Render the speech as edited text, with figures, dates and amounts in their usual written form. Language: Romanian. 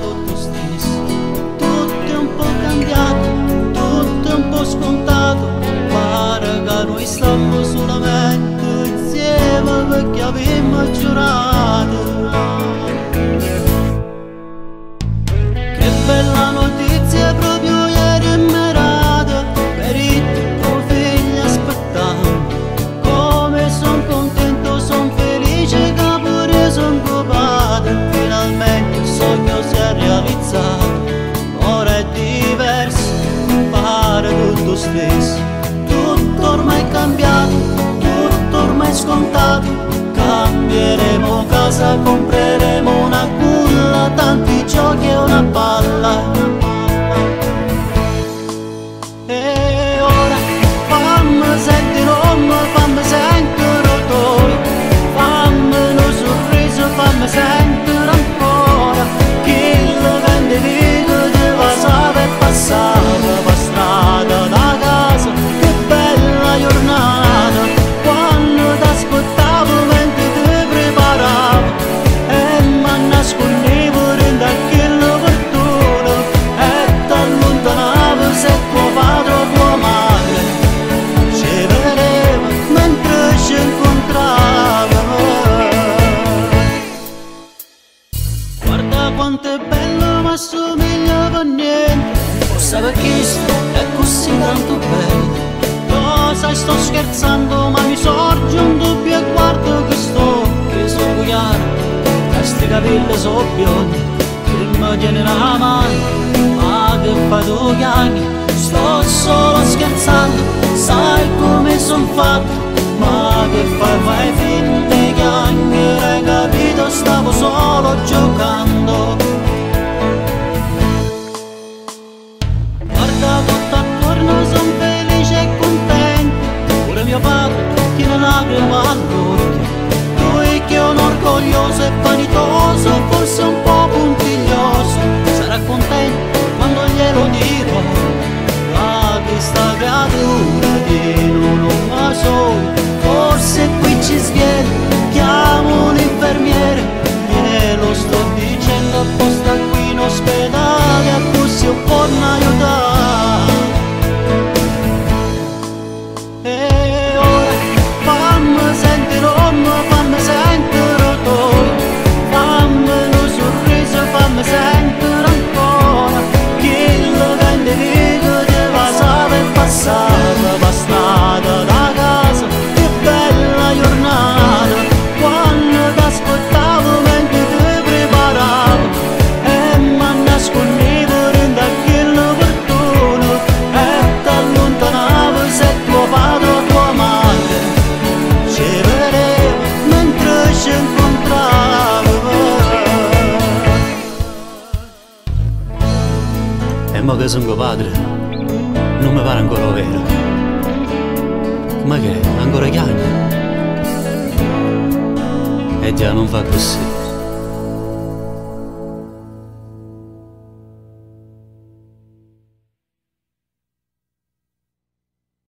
tu stessi, tutto è un po' cambiato, tutto è un po' scontato, pare che noi stiamo solamente insieme perché abbiamo giurato. Che bella notizia proprio ieri mi rata, per il tuo figlio aspettavo, come sono contento, sono felice che pure sono copato, finalmente il sogno si è realizzato, ora è diverso, pare tutto stesso, tutto ormai è cambiato, tutto ormai è scontato, cambieremo casa, compreremo una culla, tanti giochi e una palla. E ora fammi sentire, fammi sentire odori, fammi un sorriso, fammi sentire ancora che il vento vino ti va sava e passava per strada da casa. Che bella giornata, quando t'aspettavo mentre ti preparavo e mi nascondevo dentro a quello portone e t'allontanavo se tuo padre o tua madre ci vedeva mentre ci incontravamo. Guarda quanto è bello, ma somiglia per niente, forse perché è così tanto bello. Cosa sto scherzando, ma mi sorge un dubbio e guardo che sto che sono cugliato, questi capelli sono biondi, che mi tiene la mano, ma che fai tu chiami? Sto solo scherzando, sai come son fatto, ma che fai finta di chiamare, hai capito? Stavo solo giocando. Guarda tutto attorno, son felice e contento, pure mio padre tiene lacrime all'occhio, lui che è un orgoglioso e vanitoso, forse un po' puntiglioso, sarà contento quando glielo dirò, ma questa creatura che non ho solo, forse qui ci sviene, chiamo l'infermiere, glielo sto dicendo apposta qui in ospedale, a cui si può aiutare. E ora fammi sentire, fammi sentire odori, fammi un sorriso, fammi sentire ancora che il vento vino ti passava e passava per strada da casa. Che bella giornata, quando t'aspettavo mentre ti preparavo e mi nascondevo dentro a quello portone e t'allontanavo se tuo padre o tua madre ci vedeva mentre ci incontravamo. E mo che sono tuo padre non mi pare ancora vero. Ma che, ancora chiami? E già non fa così.